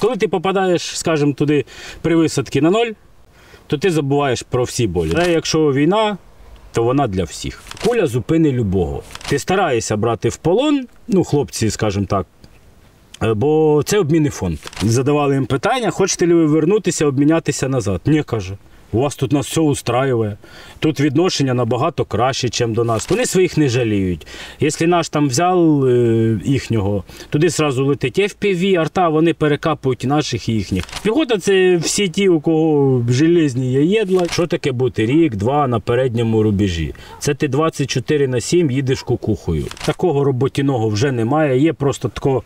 Коли ти попадаєш, скажімо, туди при висадці на ноль, то ти забуваєш про всі болі. Але якщо війна, то вона для всіх. Куля зупини любого. Ти стараєшся брати в полон, ну, хлопці, скажімо так, бо це обмінний фонд. Задавали їм питання, хочете ли ви вернутися, обмінятися назад. Ні, каже. У вас тут нас все устраює, тут відношення набагато краще, ніж до нас. Вони своїх не жаліють. Якщо наш там взяв їхнього, туди одразу летить FPV, арта, вони перекапують наших і їхніх. Піхота – це всі ті, у кого железні яєдла. Що таке бути рік-два на передньому рубежі? Це ти 24/7 їдеш кукухою. Такого роботіного вже немає, є просто тако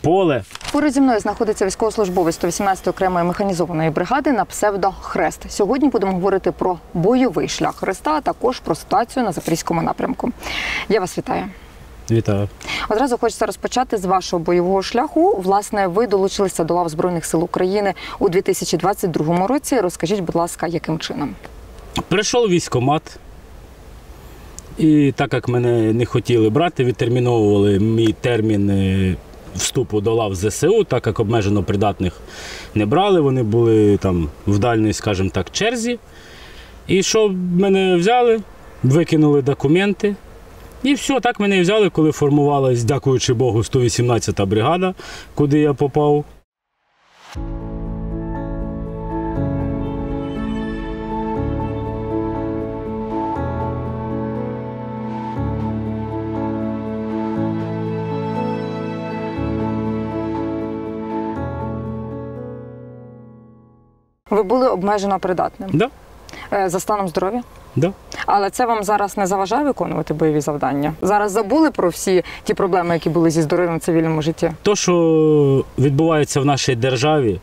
поле. Поруч зі мною знаходиться військовослужбовець 118 окремої механізованої бригади на псевдо «Хрест». Сьогодні будемо говорити про бойовий шлях Хреста, а також про ситуацію на Запорізькому напрямку. Я вас вітаю. Вітаю. Одразу хочеться розпочати з вашого бойового шляху. Власне, ви долучилися до лав Збройних сил України у 2022 році. Розкажіть, будь ласка, яким чином? Прийшов військкомат. І так як мене не хотіли брати, відтерміновували мій термін вступу до лав ЗСУ, так як обмежено придатних не брали, вони були там в дальній, скажімо так, черзі. І що мене взяли, викинули документи. І все, так мене взяли, коли формувалась, дякуючи Богу, 118-та бригада, куди я попав. Ви були обмежено придатним? Да. За станом здоров'я? Да. Але це вам зараз не заважає виконувати бойові завдання? Зараз забули про всі ті проблеми, які були зі здоров'ям в цивільному житті? То, що відбувається в нашій державі,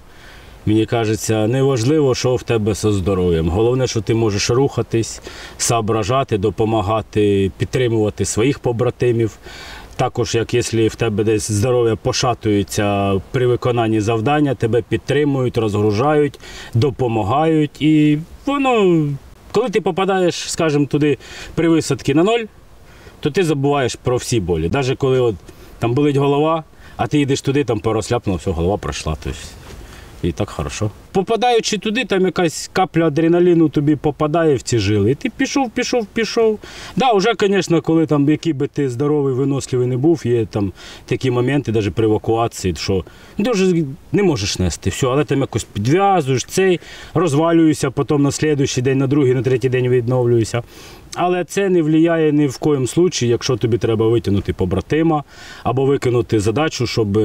мені кажеться, не важливо, що в тебе зі здоров'ям. Головне, що ти можеш рухатись, соображати, допомагати, підтримувати своїх побратимів. Також, як якщо в тебе десь здоров'я пошатується при виконанні завдання, тебе підтримують, розгружають, допомагають. І воно, коли ти попадаєш, скажімо, туди при висадці на ноль, то ти забуваєш про всі болі. Навіть коли от, там болить голова, а ти їдеш туди, там порозляпнуло, все, голова пройшла. Тобто, і так хорошо. Попадаючи туди, там якась капля адреналіну тобі попадає в ці жили. І ти пішов. Да, вже, звісно, коли там, який би ти здоровий, виносливий не був, є там такі моменти, навіть при евакуації, що дуже не можеш нести. Все, але там якось підв'язуєш, цей, розвалюєшся, потім на слідуючий день, на другий, на третій день відновлюєшся. Але це не впливає ні в коєму випадку, якщо тобі треба витягнути побратима або викинути задачу, щоб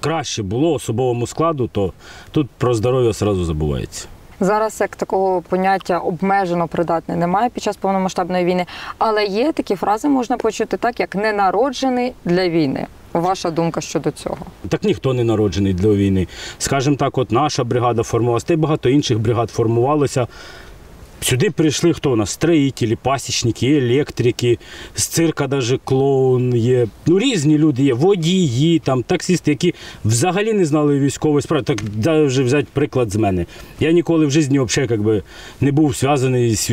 краще було особовому складу, то тут про здоров'я одразу забувається. Зараз як такого поняття обмежено придатне немає під час повномасштабної війни, але є такі фрази, можна почути так, як «ненароджений для війни». Ваша думка щодо цього? Так ніхто не народжений для війни. Скажімо так, от наша бригада формувалася, та й багато інших бригад формувалося. Сюди прийшли хто у нас? Строїтелі, пасічники, електрики, з цирка навіть клоун є. Ну, різні люди є, водії, там, таксісти, які взагалі не знали військової справи. Так, дай вже взяти приклад з мене. Я ніколи в житті взагалі не був зв'язаний з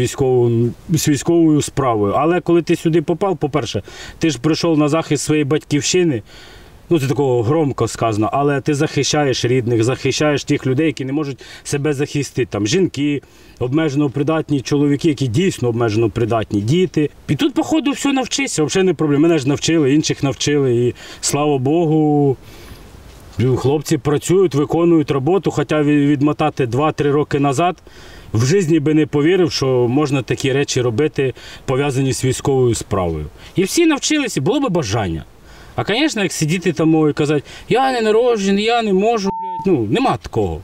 військовою справою. Але коли ти сюди попав, по-перше, ти ж прийшов на захист своєї батьківщини. Ну, це такого громко сказано, але ти захищаєш рідних, захищаєш тих людей, які не можуть себе захистити. Там жінки, обмежено придатні чоловіки, які дійсно обмежено придатні, діти. І тут, походу, все навчишся, взагалі не проблема. Мене ж навчили, інших навчили, і слава Богу, хлопці працюють, виконують роботу, хоча відмотати 2-3 роки назад, в житті би не повірив, що можна такі речі робити, пов'язані з військовою справою. І всі навчилися, було би бажання. А, звісно, як сидіти там і казати, я не народжений, я не можу, блядь, ну, нема такого.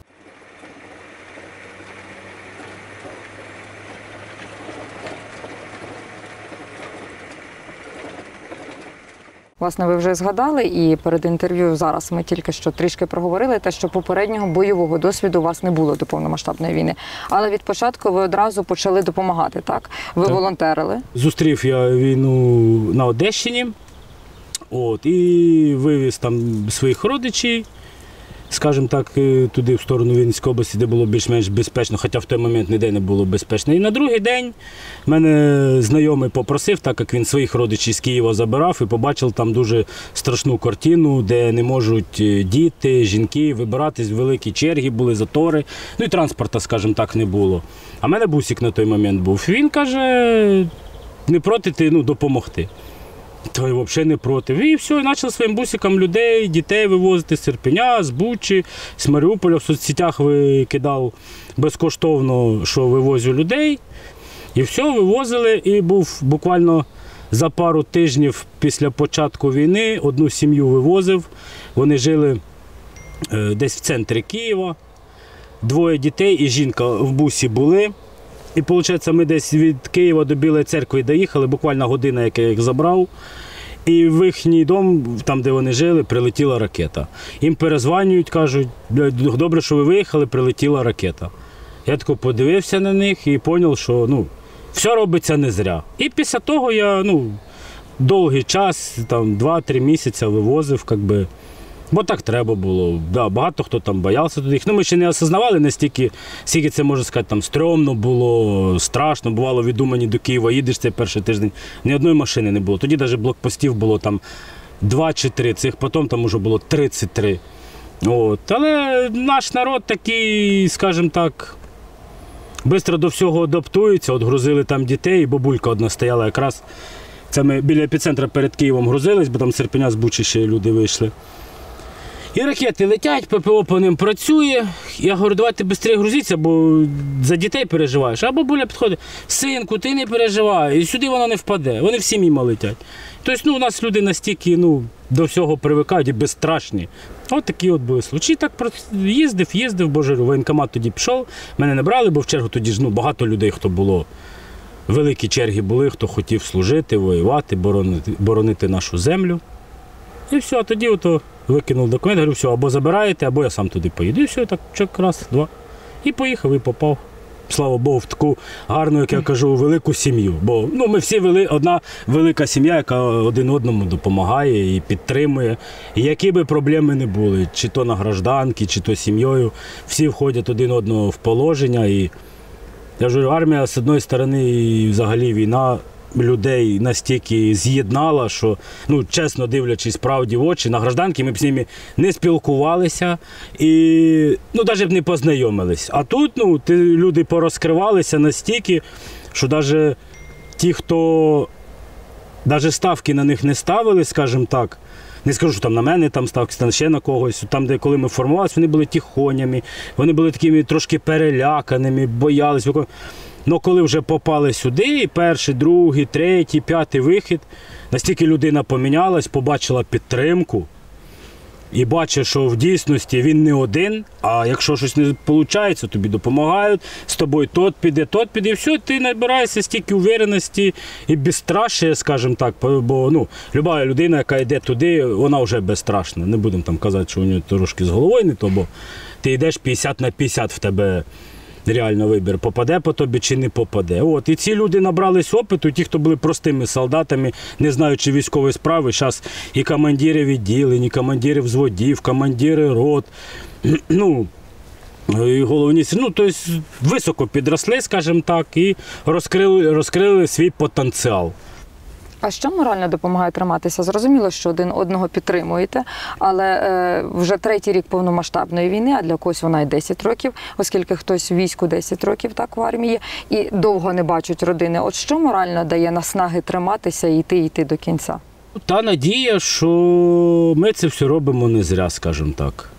Власне, ви вже згадали, і перед інтерв'ю зараз ми тільки що трішки проговорили те, що попереднього бойового досвіду у вас не було до повномасштабної війни. Але від початку ви одразу почали допомагати, так? Ви волонтерили. Зустрів я війну на Одещині. І вивіз там своїх родичів, скажімо так, туди, в сторону Вінницької області, де було більш-менш безпечно, хоча в той момент ніде не було безпечно. І на другий день мене знайомий попросив, так як він своїх родичів з Києва забирав, і побачив там дуже страшну картину, де не можуть діти, жінки вибиратись, великі черги, були затори, ну і транспорту, скажімо так, не було. А в мене бусик на той момент був. Він каже, не проти ти, ну, допомогти. Той взагалі не проти. І все, і почав своїм бусиком людей, дітей вивозити з Серпеня, з Бучі, з Маріуполя. В соцсетях викидав безкоштовно, що вивозю людей. І все, вивозили. І був буквально за пару тижнів після початку війни, одну сім'ю вивозив. Вони жили десь в центрі Києва. Двоє дітей і жінка в бусі були. І, виходить, ми десь від Києва до Білої церкви доїхали, буквально година, як я їх забрав. І в їхній дом, там, де вони жили, прилетіла ракета. Їм перезванюють, кажуть, добре, що ви виїхали, прилетіла ракета. Я тако подивився на них і зрозумів, що все робиться не зря. І після того я довгий час, 2-3 місяці вивозив, бо так треба було. Да, багато хто там боявся туди. Ми ще не осознавали настільки, скільки це, можна сказати, там стрьомно було, страшно. Бувало, від Умані до Києва їдеш цей перший тиждень. Ні одної машини не було. Тоді навіть блокпостів було там 2 чи 3 цих, потім там вже було 33. От. Але наш народ такий, скажімо так, швидко до всього адаптується. От грузили там дітей, бабулька одна стояла якраз. Це ми біля епіцентру перед Києвом грузились, бо там з Серпеня, з Бучі ще люди вийшли. І ракети летять, ППО по ним працює. Я говорю, давайте швидше грузіться, бо за дітей переживаєш. А бабуля підходить, синку, ти не переживай, і сюди воно не впаде, вони всі мимо летять. Тобто у нас люди настільки до всього привикають і безстрашні. Ось такі от були случаї. Так їздив, бо журю, воєнкомат тоді пішов, мене не брали, бо в чергу тоді ж багато людей, хто було. Великі черги були, хто хотів служити, воювати, боронити нашу землю. І все, а тоді ото викинув документ, говорю, все, або забираєте, або я сам туди поїду. І все, так, чек, раз, два. І поїхав, і попав. Слава Богу, в таку гарну, як я кажу, велику сім'ю. Бо ми всі одна велика сім'я, яка один одному допомагає і підтримує. І які би проблеми не були, чи то на гражданці, чи то з сім'єю, всі входять один одного в положення. І я ж говорю, армія, з одної сторони, і взагалі війна людей настільки з'єднала, що, чесно дивлячись правді в очі, на гражданці ми б з ними не спілкувалися і, навіть не познайомились. А тут, люди порозкривалися настільки, що навіть ті, хто навіть ставки на них не ставили, скажімо так, не скажу, що там на мене ставки, там ще на когось. Там, де коли ми формувалися, вони були тихонями, вони були такими трошки переляканими, боялись. Але коли вже попали сюди, і перший, другий, третій, п'ятий вихід, настільки людина помінялась, побачила підтримку і бачить, що в дійсності він не один, а якщо щось не виходить, тобі допомагають, з тобою тот піде, і все, ти набираєшся стільки впевненості і безстрашя, скажімо так, бо люба людина, яка йде туди, вона вже безстрашна. Не будемо там казати, що у нього трошки з головою не то, бо ти йдеш 50/50 в тебе. Реально вибір, попаде по тобі чи не попаде. І ці люди набрались опиту, ті, хто були простими солдатами, не знаючи військової справи. Зараз і командири відділень, і командири взводів, командири рот, і головні сили. Тобто високо підросли, скажімо так, і розкрили свій потенціал. А що морально допомагає триматися? Зрозуміло, що один одного підтримуєте, але вже третій рік повномасштабної війни, а для когось вона і 10 років, оскільки хтось в війську 10 років, так, в армії, і довго не бачать родини. От що морально дає наснаги триматися і йти до кінця? Та надія, що ми це все робимо не зря, скажімо так.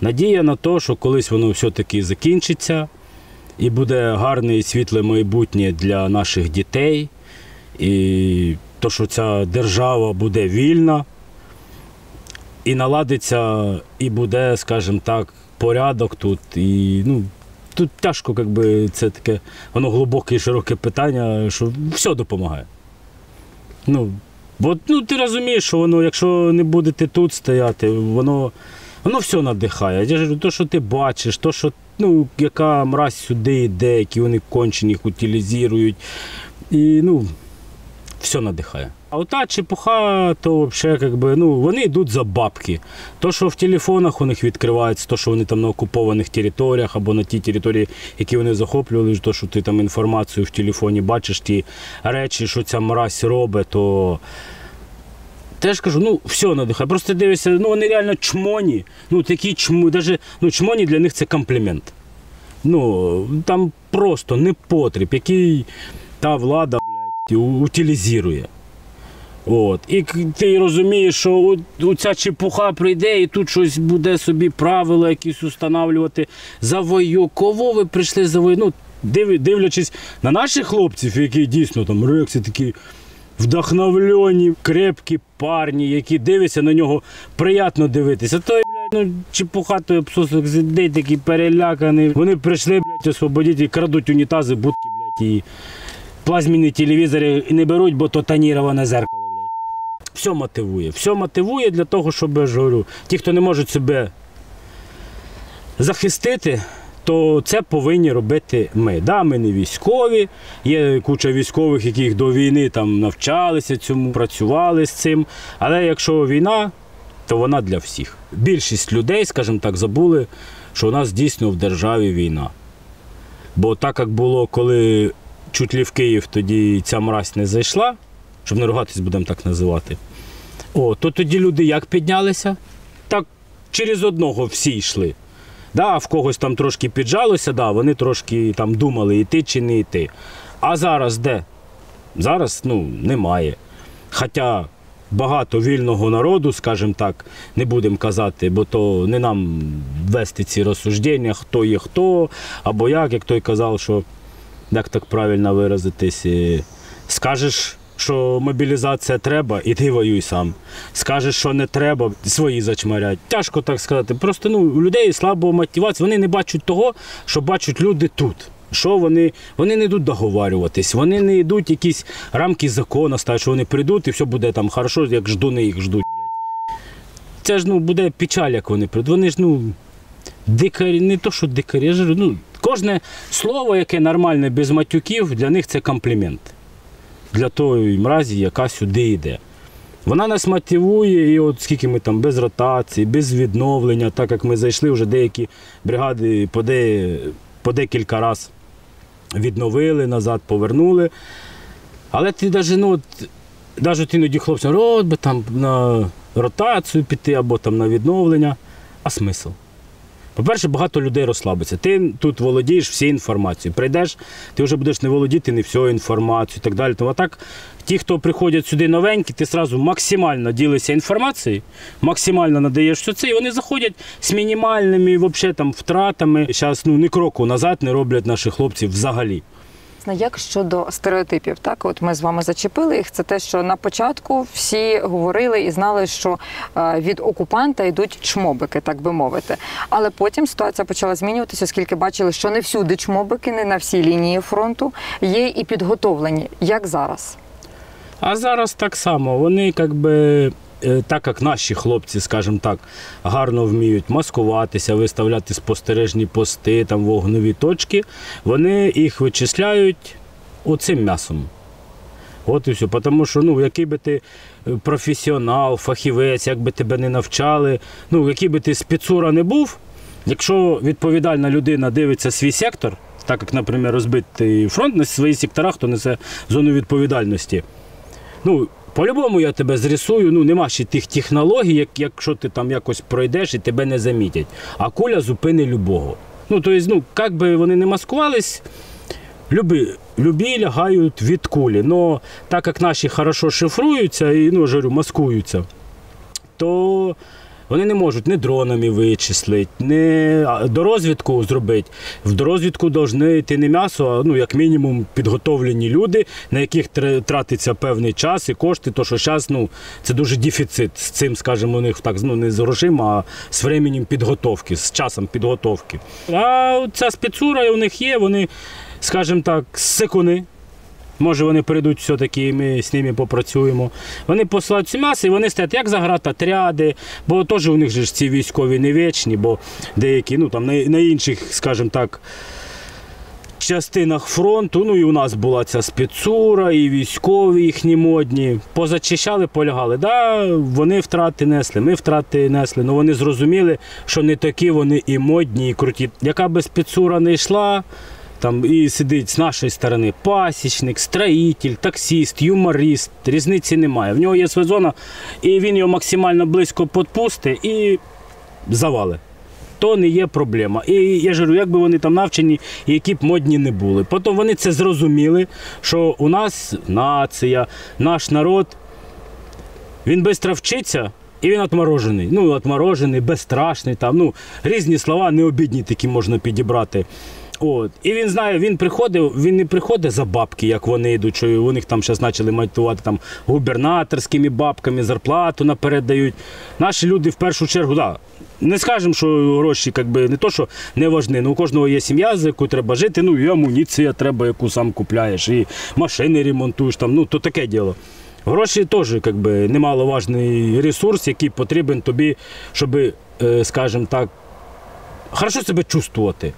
Надія на те, що колись воно все-таки закінчиться, і буде гарне і світле майбутнє для наших дітей. І те, що ця держава буде вільна, і наладиться, і буде, скажімо так, порядок тут. І, тут тяжко, це таке, воно глибоке і широке питання, що все допомагає. Ти розумієш, що воно, якщо не будете тут стояти, воно все надихає. Я ж кажу, те, що ти бачиш, те, що, яка мразь сюди йде, які вони кончені, їх утилізують. І, все надихає. А ота чепуха, то взагалі, якби, ну, вони йдуть за бабки. То, що в телефонах у них відкривається, то, що вони там на окупованих територіях або на ті території, які вони захоплювали, то, що ти там інформацію в телефоні бачиш, ті речі, що ця мразь робить, то... Теж кажу, ну, все надихає. Просто дивишся, ну, вони реально чмоні. Ну, такі чмоні, навіть, ну, чмоні для них це комплімент. Ну, там просто непотріб, який та влада, блядь, утилізує. От. І ти розумієш, що ця чепуха прийде і тут щось буде собі правила якісь установлювати. Завою, кого ви прийшли завою? Ну, дивлячись на наших хлопців, які дійсно там рекси такі вдохновлені, крепкі парні, які дивляться на нього, приємно дивитися. Той, блядь, ну, чепуха, той обсосок сидить, такий переляканий. Вони прийшли, блядь, освободити і крадуть унітази, будки, блядь, і плазміні телевізори не беруть, бо то тоніроване зеркало. Все мотивує для того, щоб, я ж говорю, ті, хто не можуть себе захистити, то це повинні робити ми. Да, ми не військові, є куча військових, яких до війни там навчалися цьому, працювали з цим, але якщо війна, то вона для всіх. Більшість людей, скажімо так, забули, що у нас дійсно в державі війна. Бо так, як було, коли чуть ли в Київ тоді ця мразь не зайшла, щоб не ругатись, будемо так називати. О, то тоді люди як піднялися? Так через одного всі йшли. Да, в когось там трошки піджалося, да, вони трошки там думали, йти чи не йти. А зараз де? Зараз, ну, немає. Хоча багато вільного народу, скажімо так, не будемо казати, бо то не нам вести ці розсуждення, хто є хто, або як той казав, що, як так правильно виразитись, скажеш, що мобілізація треба, і ти воюй сам. Скажеш, що не треба, свої зачмарять. Тяжко так сказати. Просто, ну, у людей слабо мотивація. Вони не бачать того, що бачать люди тут. Що вони не йдуть договарюватись, вони не йдуть якісь рамки закону ставити, що вони прийдуть і все буде там хорошо, як ждуни їх ждуть. Це ж, ну, буде печаль, як вони прийдуть. Вони ж, ну, дикарі, не то що дикарі, ну, кожне слово, яке нормальне, без матюків, для них це комплімент. Для тої мразі, яка сюди йде. Вона нас мотивує, і от скільки ми там без ротації, без відновлення, так як ми зайшли, вже деякі бригади по декілька разів відновили, назад повернули. Але ти навіть іноді хлопцям, от би там на ротацію піти, або там на відновлення. А смисл? По-перше, багато людей розслабиться. Ти тут володієш всією інформацією. Прийдеш, ти вже будеш не володіти не всю інформацію і так далі. А так, ті, хто приходять сюди новенькі, ти одразу максимально ділишся інформацією, максимально надаєш все це, і вони заходять з мінімальними взагалі там втратами. Зараз, ну, ні кроку назад не роблять наші хлопці взагалі. Як щодо стереотипів? Так, от ми з вами зачепили їх. Це те, що на початку всі говорили і знали, що від окупанта йдуть чмобики, так би мовити. Але потім ситуація почала змінюватися, оскільки бачили, що не всюди чмобики, не на всій лінії фронту є і підготовлені. Як зараз? А зараз так само. Вони, якби, так як наші хлопці, скажімо так, гарно вміють маскуватися, виставляти спостережні пости, там вогневі точки, вони їх вичисляють оцим м'ясом. От і все. Тому що, ну, який би ти професіонал, фахівець, як би тебе не навчали, ну, який би ти спецура не був, якщо відповідальна людина дивиться свій сектор, так як, наприклад, розбитий фронт на своїх секторах, то несе зону відповідальності. Ну, по-любому я тебе зрисую, ну, нема ще тих технологій, якщо ти там якось пройдеш і тебе не замітять. А куля зупини любого. Ну, тобто, ну, як би вони не маскувались, любі лягають від кулі. Но так як наші хорошо шифруються і, ну, жарю, маскуються, то вони не можуть ні дронами вичислити, ні дорозвідку зробити. В дорозвідку повинні йти не м'ясо, а, ну, як мінімум підготовлені люди, на яких тратиться певний час і кошти, то що зараз, ну, це дуже дефіцит з цим, скажімо, у них так, ну, не з грошима, а з часом підготовки, з часом підготовки. А ця спецура у них є, вони, скажімо так, сикуни. Може, вони прийдуть все-таки, і ми з ними попрацюємо. Вони посилають м'ясо, і вони стоять як заградотряди, бо теж у них ж ці військові не вічні, бо деякі, ну, там на інших, скажімо так, частинах фронту, ну і у нас була ця спецура, і військові їхні модні. Позачищали, полягали. Да, вони втрати несли, ми втрати несли, але вони зрозуміли, що не такі вони і модні, і круті. Яка би спецура не йшла, там і сидить з нашої сторони пасічник, строїтель, таксіст, юморист, різниці немає. В нього є свій, і він його максимально близько підпустить і завали. То не є проблема. І я ж кажу, як би вони там навчені, які б модні не були. Потім вони це зрозуміли, що у нас нація, наш народ, він швидко вчиться, і він відморожений. Ну, відморожений, безстрашний, там, ну, різні слова необідні такі можна підібрати. От. І він знає, він не приходить за бабки, як вони йдуть, що у них там зараз почали матювати там губернаторськими бабками, зарплату наперед дають. Наші люди в першу чергу, да, не скажемо, що гроші якби не то, що не важливі, але у кожного є сім'я, за яку треба жити, ну і амуніція треба, яку сам купляєш, і машини ремонтуєш, там, ну то таке діло. Гроші теж якби немаловажний ресурс, який потрібен тобі, щоб, скажімо так, хорошо себе чувствувати.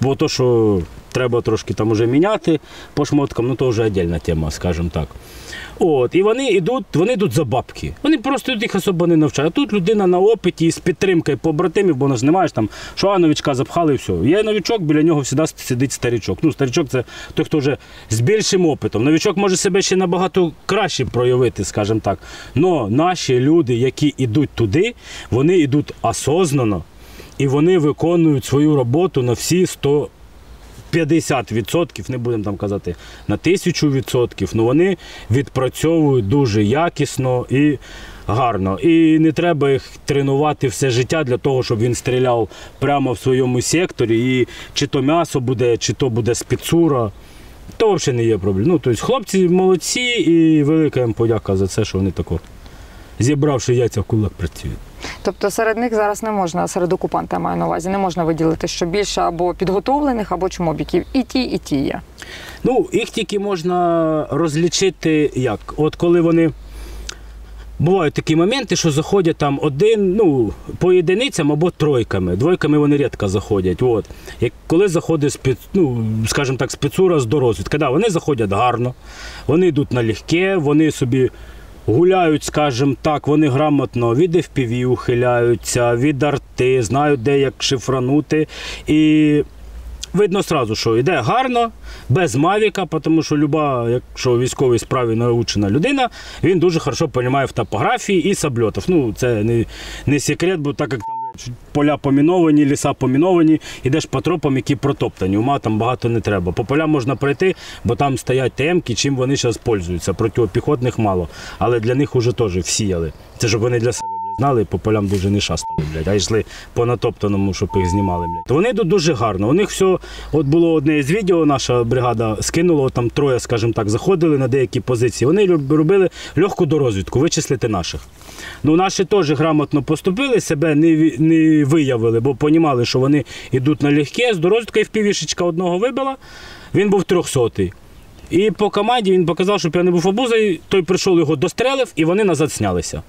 Бо то, що треба трошки там уже міняти по шмоткам, ну то вже окрема тема, скажімо так. От, і вони йдуть за бабки. Вони просто їх особо не навчають. А тут людина на опиті з підтримкою побратимів, бо вона ж не має там, що новичка запхали і все. Є новичок, біля нього завжди сидить старичок. Ну, старичок – це той, хто вже з більшим опитом. Новичок може себе ще набагато краще проявити, скажімо так. Но наші люди, які йдуть туди, вони йдуть осознано. І вони виконують свою роботу на всі 150%, не будемо там казати, на 1000%. Ну вони відпрацьовують дуже якісно і гарно. І не треба їх тренувати все життя для того, щоб він стріляв прямо в своєму секторі. І чи то м'ясо буде, чи то буде спецура. То взагалі не є проблем. Ну, тобто хлопці молодці, і велика їм подяка за це, що вони тако, зібравши яйця в кулак, працюють. Тобто серед них зараз не можна, серед окупанта я маю на увазі, не можна виділити, що більше або підготовлених, або чмобіків. І ті є. Ну, їх тільки можна розлічити як? От коли вони... Бувають такі моменти, що заходять там один, ну, по єдиницям або тройками. Двойками вони рідко заходять. От. Коли заходить скажімо так, спецура з дорозвідки, да, вони заходять гарно, вони йдуть налегке, вони собі... Гуляють, скажімо так, вони грамотно від FPV ухиляються, від арти, знають, де як шифранути. І видно одразу, що йде гарно, без Мавіка, тому що люба, якщо військовій справі навчена людина, він дуже хорошо розуміє в топографії і сабльотах. Ну, це не секрет, бо так як там поля поміновані, ліса поміновані, йдеш по тропам, які протоптані, ума там багато не треба. По полям можна пройти, бо там стоять ТМ-ки, чим вони зараз пользуються. Протипіхотних мало, але для них вже теж всіяли. Це щоб вони для себе знали, по полям дуже не шастали, а йшли по натоптаному, щоб їх знімали. Вони йдуть дуже гарно. У них все, от було одне із відео, наша бригада скинула, там троє, скажімо так, заходили на деякі позиції. Вони робили легку дорозвідку, вичислити наших. Ну, наші теж грамотно поступили, себе не виявили, бо розуміли, що вони йдуть на легке, з дорозвідкою впівішечка одного вибила, він був 300-й. І по команді він показав, щоб я не був обузою, той прийшов, його дострелив, і вони назад знялися.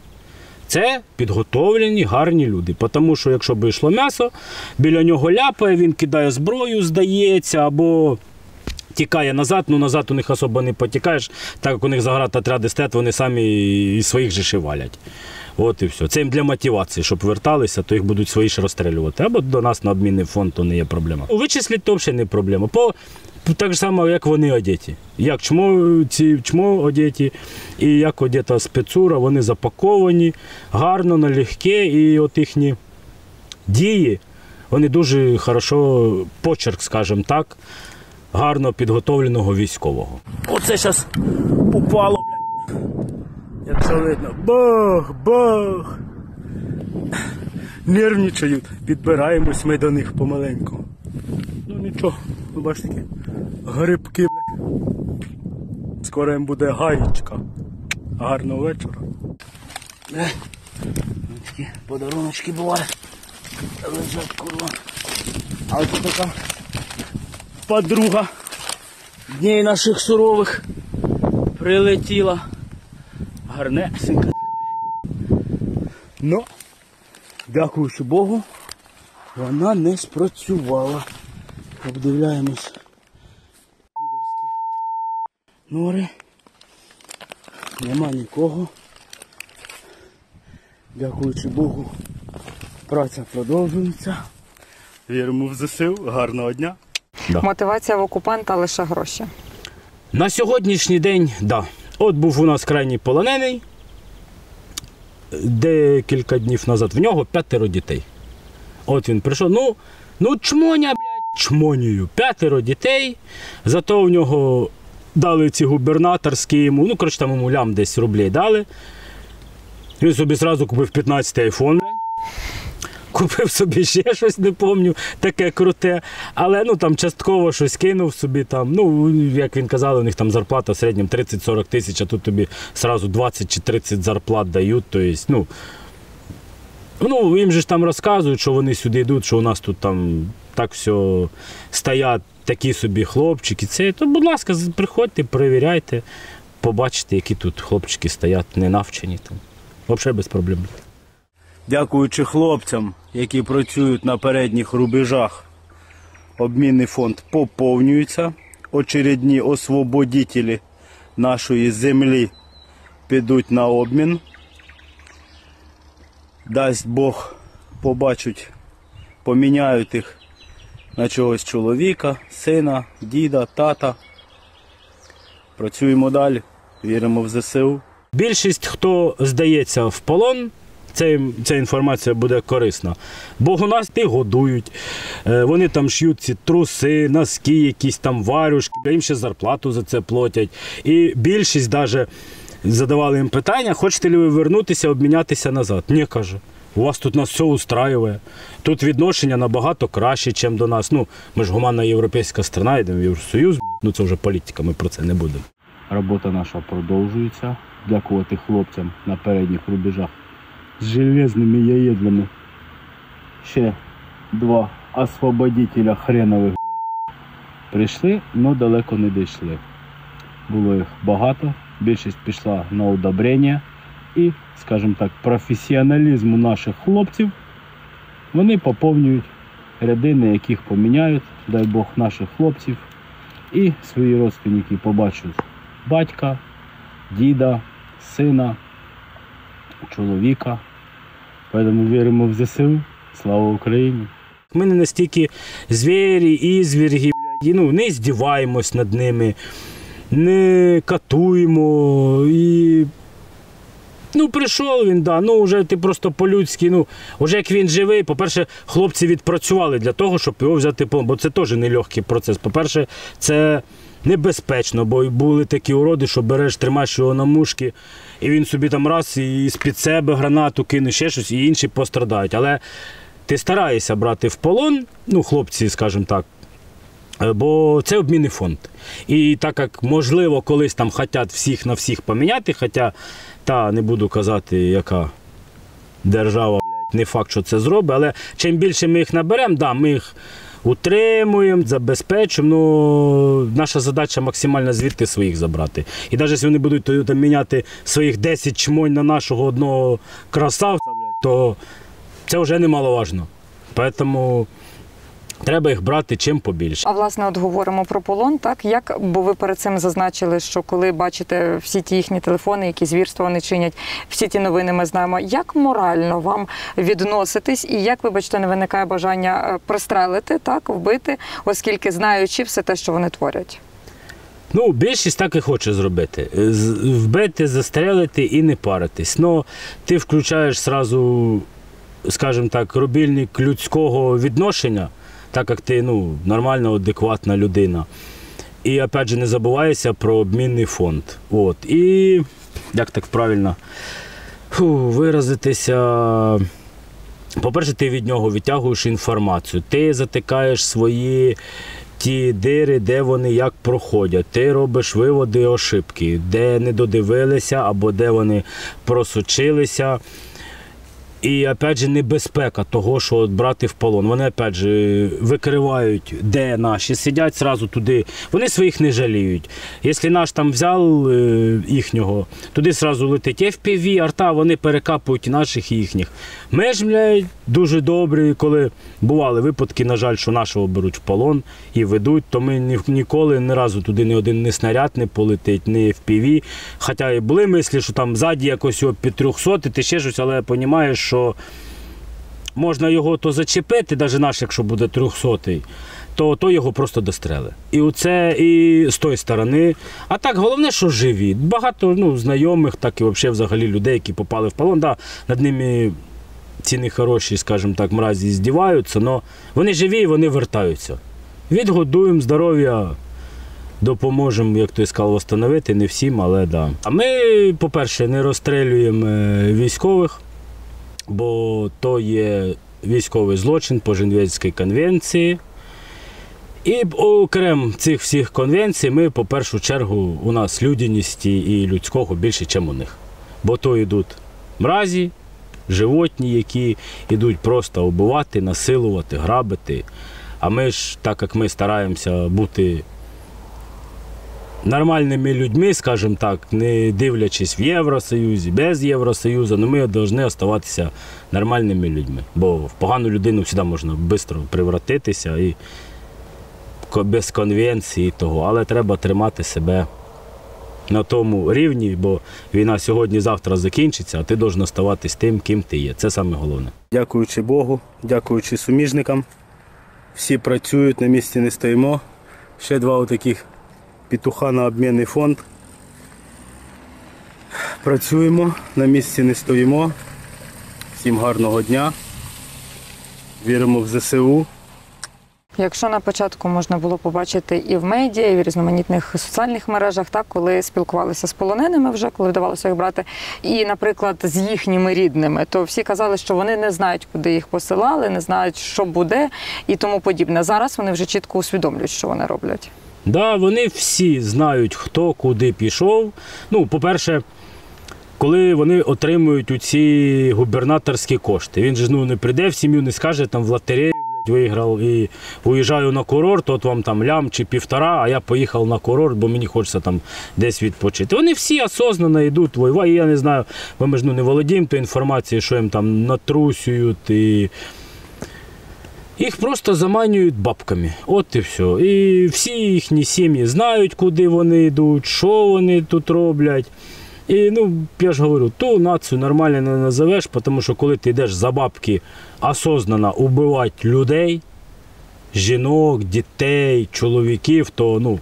Це підготовлені, гарні люди. Тому що, якщо б йшло м'ясо, біля нього ляпає, він кидає зброю, здається, або тікає назад. Ну, назад у них особо не потікаєш, так як у них заградотряди стоять, вони самі із своїх же валять. От і все. Це їм для мотивації, щоб верталися, то їх будуть свої ж розстрілювати. Або до нас на обмінний фонд, то не є проблема. Вичислити, то взагалі не проблема. Так само, як вони одеті. Як чмо одеті, і як одета спецура, вони запаковані, гарно, налегке, і от їхні дії, вони дуже хорошо, почерк, скажімо так, гарно підготовленого військового. Оце зараз упало, блядь. Як це видно. Бах! Нервничають. Підбираємось ми до них помаленьку. Ну нічого. Ну, бачите, такі грибки, б***ь. Скоро їм буде гаєчка. Гарного вечора. Такі подаруночки бувають. Лежать, курва. А ось така подруга днів наших сурових прилетіла. Гарнесенька. Ну, дякуючи Богу, вона не спрацювала. Обдивляємось нори. Нема нікого. Дякуючи Богу, праця продовжується. Віримо в ЗСУ. Гарного дня. Да. Мотивація в окупанта лише гроші. На сьогоднішній день, так. Да. От був у нас крайній полонений. Декілька днів назад в нього 5 дітей. От він прийшов, ну чмоня, блядь, чмонію. 5 дітей, зато у нього дали ці губернаторські йому, ну, коротше, там йому лям десь рублей дали. Він собі одразу купив 15-й айфон, купив собі ще щось, не пам'ятаю, таке круте. Але, ну, там частково щось кинув собі, там, ну, як він казав, у них там зарплата в середньому 30-40 тисяч, а тут тобі одразу 20 чи 30 зарплат дають, тобто, ну, їм же ж там розказують, що вони сюди йдуть, що у нас тут там так все стоять, такі собі хлопчики. Це, то, будь ласка, приходьте, перевіряйте, побачите, які тут хлопчики стоять, не навчені там. Взагалі без проблем. Дякуючи хлопцям, які працюють на передніх рубежах, обмінний фонд поповнюється. Очередні освободителі нашої землі підуть на обмін. Дасть Бог, побачать, поміняють їх на чогось чоловіка, сина, діда, тата. Працюємо далі, віримо в ЗСУ. Більшість, хто здається в полон, ця інформація буде корисна. Бо у нас їх годують, вони там шиють ці труси, носки, якісь там варюшки, їм ще зарплату за це платять. І більшість навіть задавали їм питання, хочете ли ви вернутися, обмінятися назад. Ні, каже, у вас тут нас все устраює, тут відношення набагато краще, ніж до нас. Ну, ми ж гуманна європейська країна, йдемо в Євросоюз, ну це вже політика, ми про це не будемо. Робота наша продовжується. Дякувати хлопцям на передніх рубежах з железними яєдлами. Ще два освободителя хренових прийшли, але далеко не дійшли. Було їх багато, більшість пішла на удобрення і, скажімо так, професіоналізму наших хлопців вони поповнюють ряди, на яких поміняють, дай Бог, наших хлопців і свої родственники побачать батька, діда, сина, чоловіка. Тому віримо в ЗСУ. Слава Україні! Ми не настільки звірі, ізверги, ну, не здіваємось над ними, не катуємо. І... Ну, прийшов він, да, ну, вже ти просто по-людськи, ну, вже як він живий, по-перше, хлопці відпрацювали для того, щоб його взяти, бо це теж нелегкий процес. По-перше, це... небезпечно, бо були такі уроди, що береш, тримаєш його на мушки, і він собі там раз, і з-під себе гранату кине, ще щось, і інші пострадають. Але ти стараєшся брати в полон, ну, хлопці, скажімо так, бо це обмінний фонд. І так як, можливо, колись там хочуть всіх на всіх поміняти, хоча, та, не буду казати, яка держава, не факт, що це зробить, але чим більше ми їх наберемо, да, ми їх утримуємо, забезпечуємо, ну, наша задача максимально звідти своїх забрати. І навіть якщо вони будуть там міняти своїх 10 чмонь на нашого одного красавця, то це вже немаловажно. Тому треба їх брати чим побільше. А власне, от говоримо про полон, так? Як, бо ви перед цим зазначили, що коли бачите всі ті їхні телефони, які звірства вони чинять, всі ті новини ми знаємо, як морально вам відноситись і як, вибачте, не виникає бажання пристрелити, так, вбити, оскільки знаючи все те, що вони творять? Ну, більшість так і хоче зробити. Вбити, застрелити і не паритись. Ну, ти включаєш одразу, скажімо так, рубільник людського відношення, так як ти, ну, нормальна, адекватна людина. І, опять же, не забувайся про обмінний фонд. От. І, як так правильно виразитися, по-перше, ти від нього витягуєш інформацію, ти затикаєш свої ті дири, де вони як проходять, ти робиш виводи, ошибки, де не додивилися або де вони просочилися. І, опять же, небезпека того, що брати в полон. Вони, опять же, викривають, де наші сидять, одразу туди. Вони своїх не жаліють. Якщо наш там взяв їхнього, туди одразу летить FPV, арта, вони перекапують і наших, і їхніх. Ми ж, блядь, дуже добрі, коли бували випадки, на жаль, що нашого беруть в полон і ведуть, то ми ніколи, ні разу туди ні один ні снаряд не полетить, ні FPV. Хоча і були мислі, що там ззаді якось його під 300, ти ще щось, але я розумію, що можна його то зачепити, навіть наш, якщо буде 300-й, то його просто дострели. І оце і з тої сторони. А так, головне, що живі. Багато знайомих, так і взагалі людей, які попали в полон. Да, над ними ці нехороші, скажімо так, мразі здіваються, але вони живі і вони вертаються. Відгодуємо здоров'я, допоможемо, як той сказав, встановити, не всім, але да. А ми, по-перше, не розстрілюємо військових, бо то є військовий злочин по Женевській конвенції. І окрім цих всіх конвенцій, ми, по першу чергу, у нас людяності і людського більше, ніж у них. Бо то йдуть мразі, животні, які йдуть просто убивати, насилувати, грабити. А ми ж, так як ми стараємося бути нормальними людьми, скажімо так, не дивлячись в Євросоюзі, без Євросоюзу, але ми повинні залишатися нормальними людьми. Бо в погану людину завжди можна швидко перетворитися і без конвенції того. Але треба тримати себе на тому рівні, бо війна сьогодні-завтра закінчиться, а ти повинен залишатися тим, ким ти є. Це саме головне. Дякуючи Богу, дякуючи суміжникам, всі працюють, на місці не стоїмо. Ще два отаких петуха на обмінний фонд. Працюємо, на місці не стоїмо. Всім гарного дня. Віримо в ЗСУ. Якщо на початку можна було побачити і в медіа, і в різноманітних соціальних мережах, так, коли спілкувалися з полоненими вже, коли вдавалося їх брати, і, наприклад, з їхніми рідними, то всі казали, що вони не знають, куди їх посилали, не знають, що буде і тому подібне. Зараз вони вже чітко усвідомлюють, що вони роблять. Так, вони всі знають, хто куди пішов. Ну, по-перше, коли вони отримують оці губернаторські кошти. Він же не прийде в сім'ю, не скаже, там, в лотереї виграв і уїжджаю на курорт, от вам там лям чи півтора, а я поїхав на курорт, бо мені хочеться там десь відпочити. Вони всі осознанно йдуть воювати. Я не знаю, ми ж не володіємо тою інформацією, що їм там натрусюють. І їх просто заманюють бабками. От і все. І всі їхні сім'ї знають, куди вони йдуть, що вони тут роблять. І, я ж говорю, ту націю нормально не називеш, тому що коли ти йдеш за бабки осознанно вбивати людей, жінок, дітей, чоловіків, то,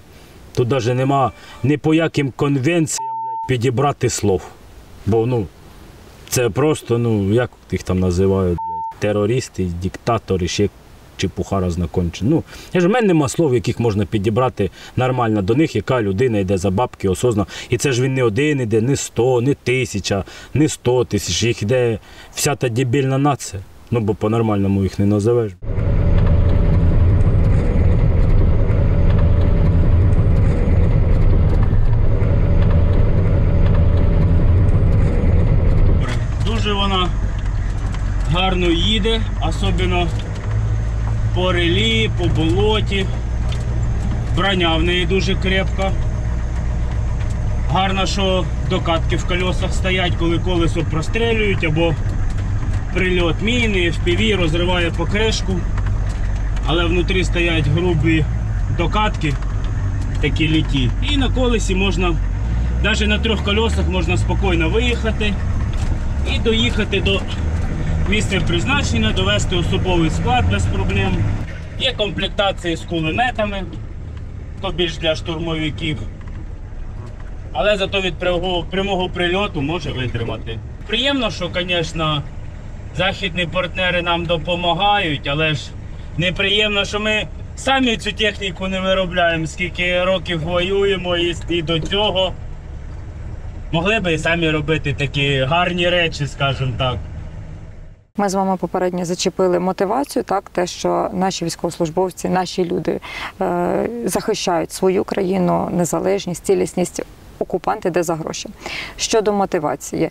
тут навіть нема ні по яким конвенціям підібрати слов. Бо, це просто, як їх там називають, терористи, диктатори, ще чепуха рознакончена. Я ж, в мене нема слов, яких можна підібрати нормально до них, яка людина йде за бабки осознано. І це ж він не один йде, не 100, не 1000, не 100 000. Їх йде вся та дебільна нація. Бо по-нормальному їх не називеш. Дуже вона гарно їде, особливо по релі, по болоті. Броня в неї дуже крепка. Гарно, що докатки в колесах стоять, коли колесо прострілюють, або прильот міни, FPV розриває покришку. Але внутрі стоять грубі докатки, такі літі. І на колесі можна, навіть на 3 колесах можна спокійно виїхати і доїхати до місце призначення, довести особовий склад без проблем. Є комплектації з кулеметами, то більш для штурмовиків. Але зато від прямого прильоту може витримати. Приємно, що, звісно, західні партнери нам допомагають, але ж неприємно, що ми самі цю техніку не виробляємо, скільки років воюємо і до цього. Могли б і самі робити такі гарні речі, скажімо так. Ми з вами попередньо зачепили мотивацію, те, що наші військовослужбовці, наші люди захищають свою країну, незалежність, цілісність. окупант іде за гроші. Щодо мотивації.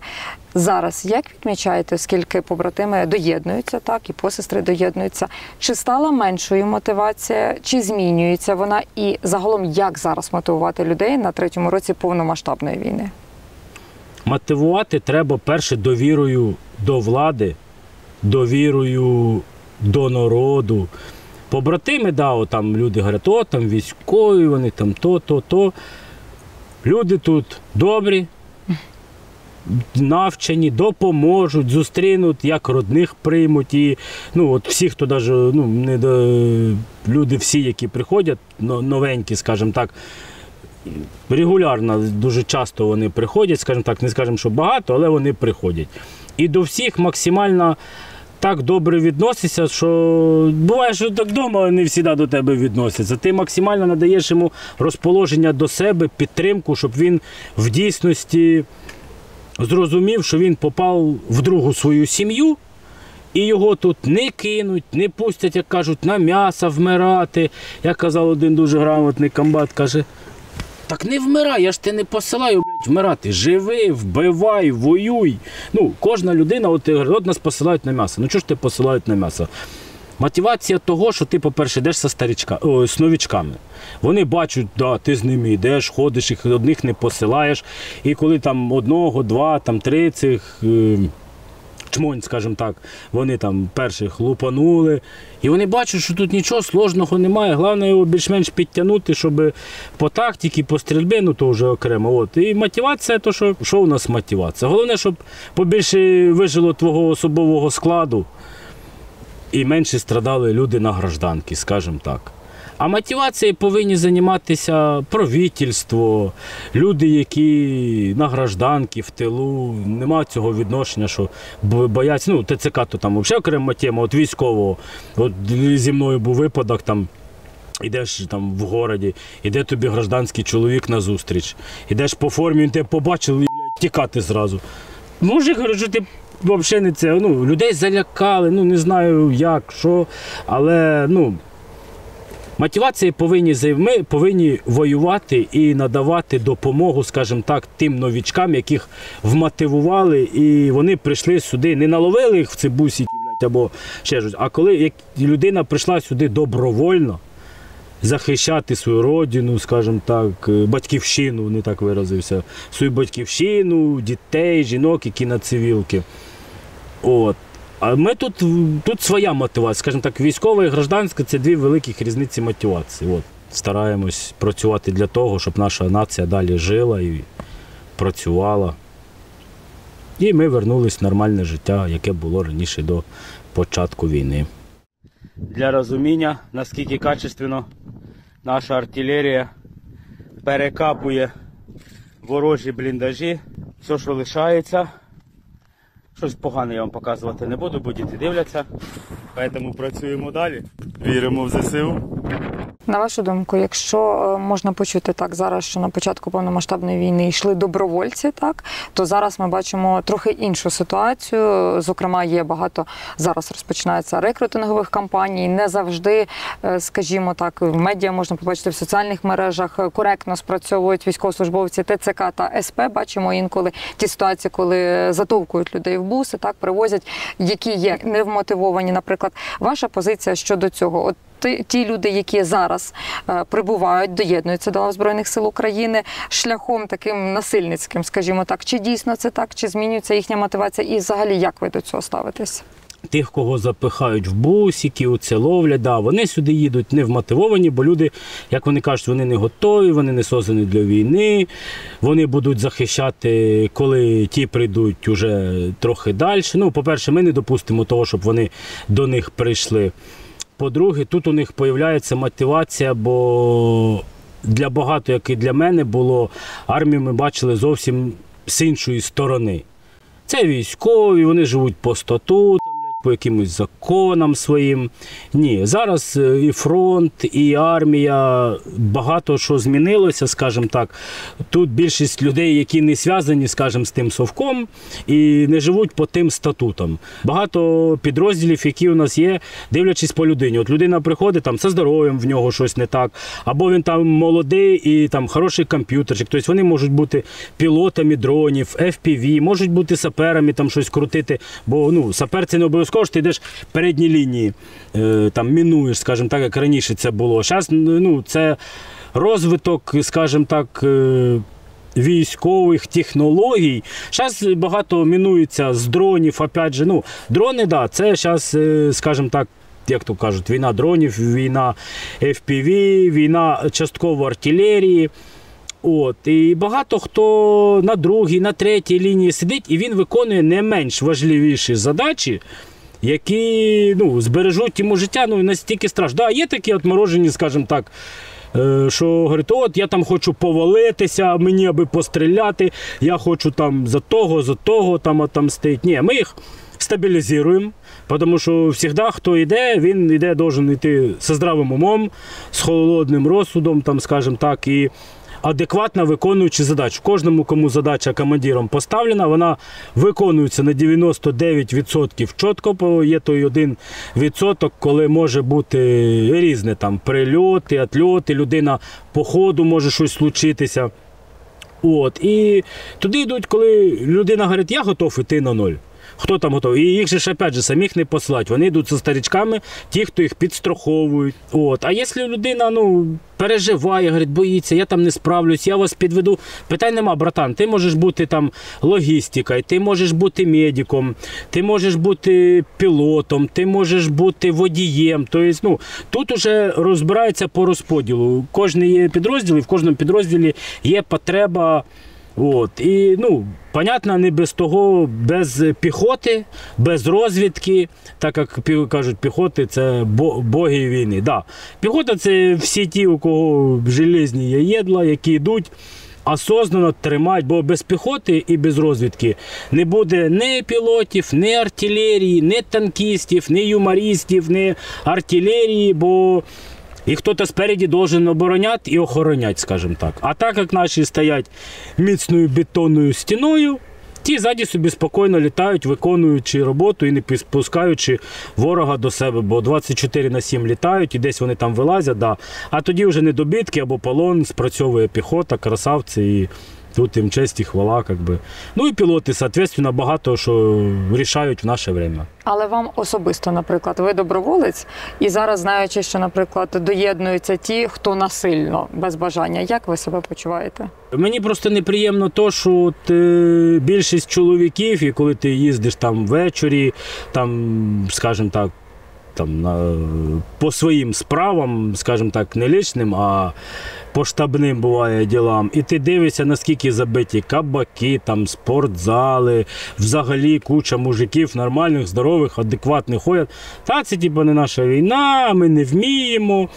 Зараз, як відмічаєте, оскільки побратими доєднуються, так, і посестри доєднуються, чи стала меншою мотивація, чи змінюється вона, і загалом як зараз мотивувати людей на третьому році повномасштабної війни? Мотивувати треба, перше, довірою до влади, довірою до народу. Побратими, да, там люди говорять, о, там військові, вони там то. Люди тут добрі, навчені, допоможуть, зустрінуть, як родних приймуть. І, ну, от всі, хто даже, ну, не до... люди всі, які приходять, новенькі, скажімо так, регулярно, дуже часто вони приходять, скажімо так, не скажемо, що багато, але вони приходять. І до всіх максимально так добре відноситься, що буває, що так вдома не всі до тебе відносяться. Ти максимально надаєш йому розположення до себе, підтримку, щоб він в дійсності зрозумів, що він попав в другу свою сім'ю, і його тут не кинуть, не пустять, як кажуть, на м'ясо вмирати. Як казав один дуже грамотний комбат, каже, так не вмирай, я ж ти не посилаю, блядь, вмирати. Живи, вбивай, воюй. Ну, кожна людина, от нас посилають на м'ясо. Ну чого ж ти посилають на м'ясо? Мотивація того, що ти, по-перше, йдеш з новічками. Вони бачать, да, ти з ними йдеш, ходиш, їх одних не посилаєш. І коли там одного, два, там три цих чмонь, скажімо так, вони там перших лупанули. І вони бачать, що тут нічого сложного немає. Головне його більш-менш підтягнути, щоб по тактиці, по стрільбі, ну то вже окремо. От. І мотивація, то що у нас мотивація? Головне, щоб побільше вижило твого особового складу і менше страдали люди на гражданці, скажімо так. А мотивацією повинні займатися правительство, люди, які на гражданці, в тилу, немає цього відношення, що бояться. Ну, ТЦК то там взагалі окрема тема, от військового. От зі мною був випадок, там, ідеш там в городі, іде тобі гражданський чоловік назустріч, ідеш по формі, він тебе побачив, і тікати зразу. Мужик, говорю, що ти взагалі не це, ну, людей залякали, ну, не знаю як, що, але, ну, мотивації ми повинні воювати і надавати допомогу, скажімо так, тим новічкам, яких вмотивували, і вони прийшли сюди, не наловили їх в цибусі, або ще щось, а коли людина прийшла сюди добровольно захищати свою родину, скажімо так, батьківщину, не так виразився, свою батьківщину, дітей, жінок, які на цивілки. От. А ми тут своя мотивація, скажімо так, військова і гражданська – це дві великих різниці мотивації. От, стараємось працювати для того, щоб наша нація далі жила і працювала. І ми вернулись в нормальне життя, яке було раніше до початку війни. Для розуміння, наскільки качественно наша артилерія перекапує ворожі бліндажі, все, що лишається. Щось погане я вам показувати не буду, бо діти дивляться, тому працюємо далі, віримо в ЗСУ. На вашу думку, якщо можна почути так зараз, що на початку повномасштабної війни йшли добровольці, так, то зараз ми бачимо трохи іншу ситуацію. Зокрема, є багато, зараз розпочинається рекрутингових кампаній, не завжди, скажімо так, в медіа можна побачити, в соціальних мережах коректно спрацьовують військовослужбовці ТЦК та СП. Бачимо інколи ті ситуації, коли затовкують людей в буси, так, привозять, які є невмотивовані, наприклад. Ваша позиція щодо цього? От ті люди, які зараз прибувають, доєднуються до лав Збройних сил України шляхом таким насильницьким, скажімо так, чи дійсно це так, чи змінюється їхня мотивація, і взагалі як ви до цього ставитесь? Тих, кого запихають в бусики, оце ловлять, да, вони сюди їдуть невмотивовані, бо люди, як вони кажуть, вони не готові, вони не создані для війни, вони будуть захищати, коли ті прийдуть уже трохи далі. Ну, по-перше, ми не допустимо того, щоб вони до них прийшли. По-друге, тут у них з'являється мотивація, бо для багато, як і для мене було, армію ми бачили зовсім з іншої сторони. Це військові, вони живуть по статутам, по якимось законам своїм. Ні, зараз і фронт, і армія, багато що змінилося, скажімо так. Тут більшість людей, які не зв'язані, скажімо, з тим совком і не живуть по тим статутам. Багато підрозділів, які у нас є, дивлячись по людині. От людина приходить, там, зі здоров'ям в нього щось не так, або він там молодий і там хороший комп'ютерчик. Тобто вони можуть бути пілотами дронів, FPV, можуть бути саперами, там щось крутити, бо ну, сапер це не обов'язково, що ти йдеш в передні лінії, там, мінуєш, скажімо так, як раніше це було. Зараз ну, це розвиток, скажімо так, військових технологій. Зараз багато мінується з дронів, опять же, ну, дрони, да, це зараз, скажімо так, як то кажуть, війна дронів, війна FPV, війна частково артилерії. От. І багато хто на другій, на третій лінії сидить, і він виконує не менш важливіші задачі, які ну, збережуть йому життя, ну, настільки страшно. Да, є такі отморожені, скажімо так, що говорить, от я там хочу повалитися, мені аби постріляти, я хочу там за того там отомстити. Ні, ми їх стабілізуємо, тому що завжди, хто йде, він йде, должен йти зі здравим умом, з холодним розсудом, там, скажімо так, і адекватно виконуючи задачу. Кожному, кому задача командиром поставлена, вона виконується на 99% чітко, є той 1%, коли може бути різне, там, прильоти, отльоти, людина по ходу може щось случитися. От. І туди йдуть, коли людина говорить, я готов іти на ноль. Хто там готовий? І їх же, опять же, самих не послати. Вони йдуть зі старичками, ті, хто їх підстраховують. От. А якщо людина ну, переживає, говорить, боїться, я там не справлюсь, я вас підведу. Питань нема, братан, ти можеш бути там логістикою, ти можеш бути медиком, ти можеш бути пілотом, ти можеш бути водієм. Тобто, ну, тут вже розбирається по розподілу. Кожний є підрозділ, і в кожному підрозділі є потреба. От. І, ну, понятно, не без того, без піхоти, без розвідки, так як кажуть, піхоти – це боги війни. Да. Піхота – це всі ті, у кого железні єдла, які йдуть, осознанно тримають, бо без піхоти і без розвідки не буде ні пілотів, ні артилерії, ні танкістів, ні юмористів, ні артилерії, бо і хтось спереді должен обороняти і охороняти, скажімо так. А так як наші стоять міцною бетонною стіною, ті ззаді собі спокійно літають, виконуючи роботу і не підпускаючи ворога до себе, бо 24/7 літають і десь вони там вилазять, да. А тоді вже недобитки або полон, спрацьовує піхота, красавці і тут їм честь і хвала, якби. Ну і пілоти, відповідно, багато що рішають в наше время. Але вам особисто, наприклад, ви доброволець, і зараз, знаючи, що, наприклад, доєднуються ті, хто насильно, без бажання. Як ви себе почуваєте? Мені просто неприємно те, що от, більшість чоловіків, і коли ти їздиш там ввечері, там, скажімо так, там, по своїм справам, скажімо так, не лічним, а по штабним буває ділам. І ти дивишся, наскільки забиті кабаки, там, спортзали, взагалі куча мужиків нормальних, здорових, адекватних ходять. Та це типу не наша війна, ми не вміємо.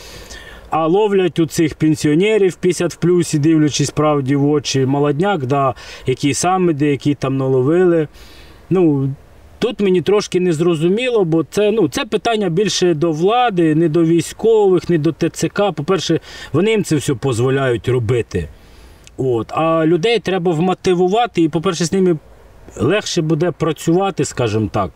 А ловлять у цих пенсіонерів 50 в плюсі, дивлячись правді в очі, молодняк, да, які саме деякі там наловили. Ну, тут мені трошки не зрозуміло, бо це, ну, це питання більше до влади, не до військових, не до ТЦК. По-перше, вони їм це все дозволяють робити. От. А людей треба вмотивувати і, по-перше, з ними легше буде працювати, скажімо так.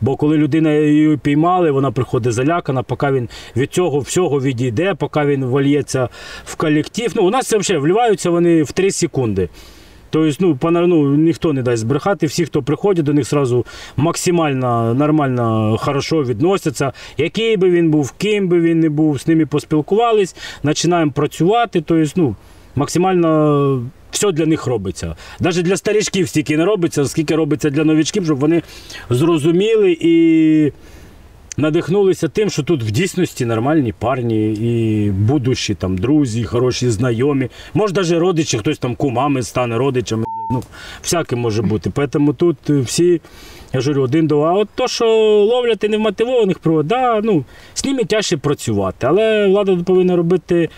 Бо коли людина її піймали, вона приходить залякана, поки він від цього всього відійде, поки він вольється в колектив. Ну, у нас це взагалі вливаються вони в 3 секунди. Тобто, ну, ніхто не дасть збрехати, всі, хто приходять, до них одразу максимально нормально, хорошо відносяться. Який би він був, ким би він не був, з ними поспілкувались, починаємо працювати, тобто, ну, максимально все для них робиться. Навіть для старичків стільки не робиться, скільки робиться для новичків, щоб вони зрозуміли і надихнулися тим, що тут в дійсності нормальні парні і будущі там друзі, хороші знайомі. Може, навіть родичі, хтось там кумами стане, родичами. Ну, всяке може бути. Тому тут всі, я говорю, один до. А от то, що ловлять і невмотивованих проводять, да, ну, з ними тяжче працювати. Але влада повинна робити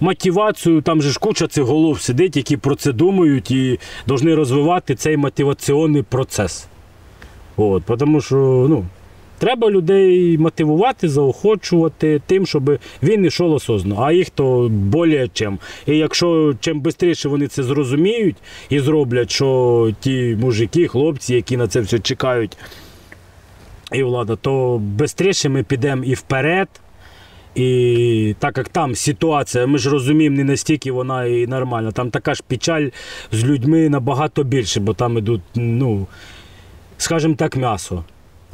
мотивацію, там же ж куча цих голов сидить, які про це думають і повинні розвивати цей мотиваційний процес. От, тому що, ну, Треба людей мотивувати, заохочувати тим, щоб він йшов осознано. А їх то більше, чим. І якщо чим швидше вони це зрозуміють і зроблять, що ті мужики, хлопці, які на це все чекають, і влада, то швидше ми підемо і вперед. І так як там ситуація, ми ж розуміємо, не настільки вона і нормальна. Там така ж печаль з людьми набагато більше, бо там йдуть, ну, скажімо так, м'ясо.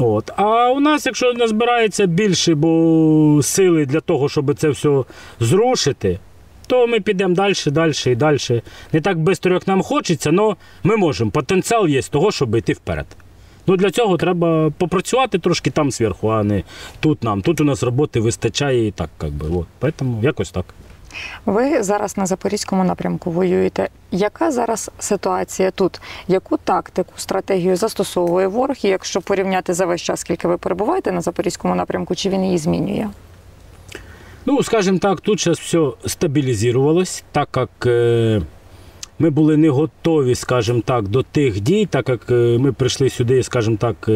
От. А у нас, якщо назбирається більше, бо сили для того, щоб це все зрушити, то ми підемо далі, далі і далі. Не так швидко, як нам хочеться, але ми можемо. Потенціал є з того, щоб йти вперед. Ну, для цього треба попрацювати трошки там зверху, а не тут нам. Тут у нас роботи вистачає і так, як би. От. Тому якось так. Ви зараз на Запорізькому напрямку воюєте. Яка зараз ситуація тут? Яку тактику, стратегію застосовує ворог? І якщо порівняти за весь час, скільки ви перебуваєте на Запорізькому напрямку, чи він її змінює? Ну, скажімо так, тут зараз все стабілізувалось, так як ми були не готові, скажімо так, до тих дій, так як ми прийшли сюди, скажімо так,